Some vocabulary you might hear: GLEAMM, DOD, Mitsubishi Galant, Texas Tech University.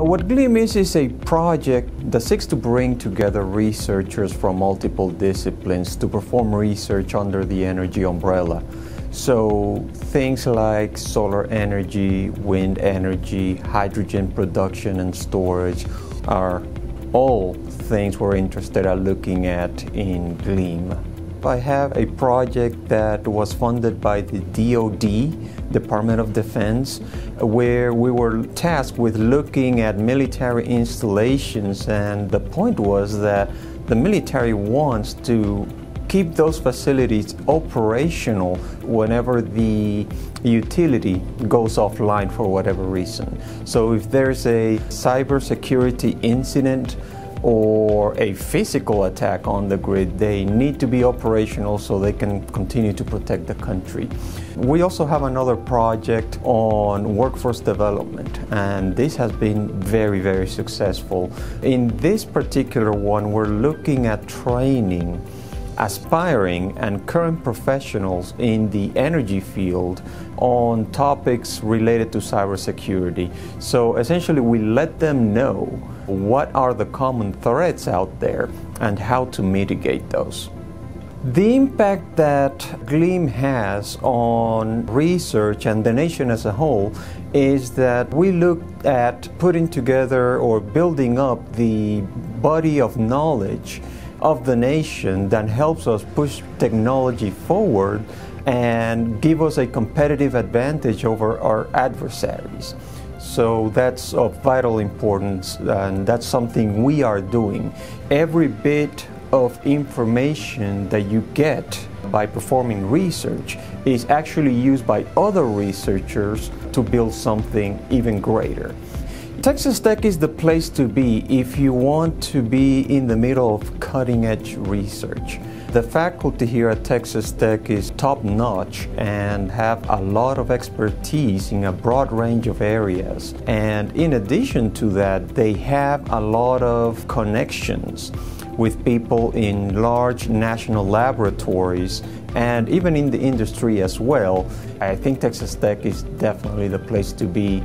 What GLEAMM is a project that seeks to bring together researchers from multiple disciplines to perform research under the energy umbrella. So things like solar energy, wind energy, hydrogen production and storage are all things we're interested in looking at in GLEAMM. I have a project that was funded by the DOD, Department of Defense, where we were tasked with looking at military installations, and the point was that the military wants to keep those facilities operational whenever the utility goes offline for whatever reason. So if there's a cybersecurity incident, or a physical attack on the grid, they need to be operational so they can continue to protect the country. We also have another project on workforce development, and this has been very, very successful. In this particular one, we're looking at training aspiring and current professionals in the energy field on topics related to cybersecurity. So essentially, we let them know what are the common threats out there and how to mitigate those. The impact that GLEAMM has on research and the nation as a whole is that we looked at putting together or building up the body of knowledge of the nation that helps us push technology forward and give us a competitive advantage over our adversaries. So that's of vital importance, and that's something we are doing. Every bit of information that you get by performing research is actually used by other researchers to build something even greater. Texas Tech is the place to be if you want to be in the middle of cutting-edge research. The faculty here at Texas Tech is top-notch and have a lot of expertise in a broad range of areas. And in addition to that, they have a lot of connections with people in large national laboratories and even in the industry as well. I think Texas Tech is definitely the place to be.